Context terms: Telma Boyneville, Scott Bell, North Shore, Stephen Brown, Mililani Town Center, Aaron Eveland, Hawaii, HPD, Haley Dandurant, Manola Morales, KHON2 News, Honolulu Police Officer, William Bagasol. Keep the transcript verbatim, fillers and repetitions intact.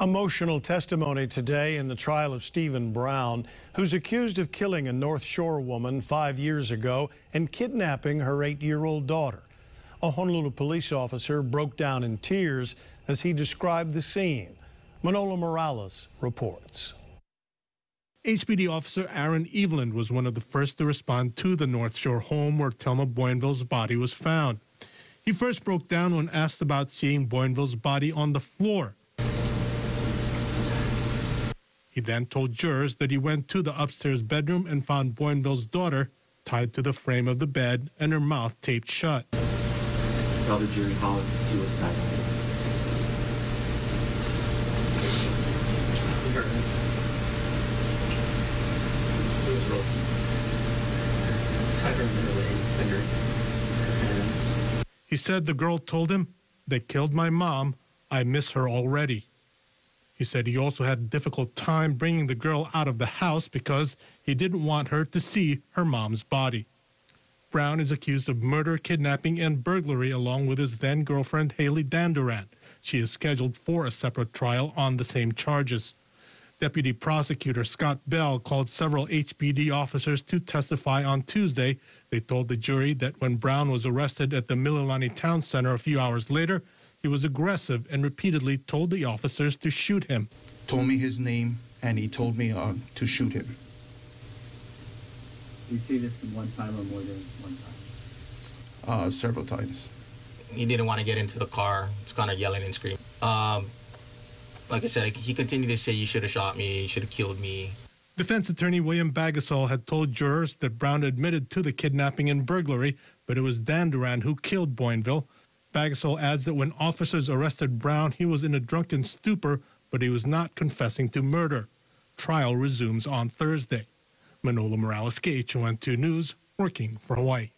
Emotional testimony today in the trial of Stephen Brown, who's accused of killing a North Shore woman five years ago and kidnapping her eight-year-old daughter. A Honolulu police officer broke down in tears as he described the scene. Manola Morales reports. H P D officer Aaron Eveland was one of the first to respond to the North Shore home where Telma Boyneville's body was found. He first broke down when asked about seeing Boyneville's body on the floor. He then told jurors that he went to the upstairs bedroom and found Boyneville's daughter tied to the frame of the bed and her mouth taped shut. Tell the jury how she was tied. She was roped. Tied her in her legs and her hands. He said the girl told him, "They killed my mom. I miss her already." He said he also had a difficult time bringing the girl out of the house because he didn't want her to see her mom's body. Brown is accused of murder, kidnapping, and burglary along with his then-girlfriend Haley Dandurant. She is scheduled for a separate trial on the same charges. Deputy Prosecutor Scott Bell called several H P D officers to testify on Tuesday. They told the jury that when Brown was arrested at the Mililani Town Center a few hours later, he was aggressive and repeatedly told the officers to shoot him. Told me his name, and he told me uh, to shoot him. You see this one time or more than one time? Uh, several times. He didn't want to get into the car. Just kind of yelling and screaming. Um, like I said, he continued to say, "You should have shot me. You should have killed me." Defense attorney William Bagasol had told jurors that Brown admitted to the kidnapping and burglary, but it was Dandurant who killed Boyneville. Bagasol adds that when officers arrested Brown, he was in a drunken stupor, but he was not confessing to murder. Trial resumes on Thursday. Manola Morales, K H O N two News, working for Hawaii.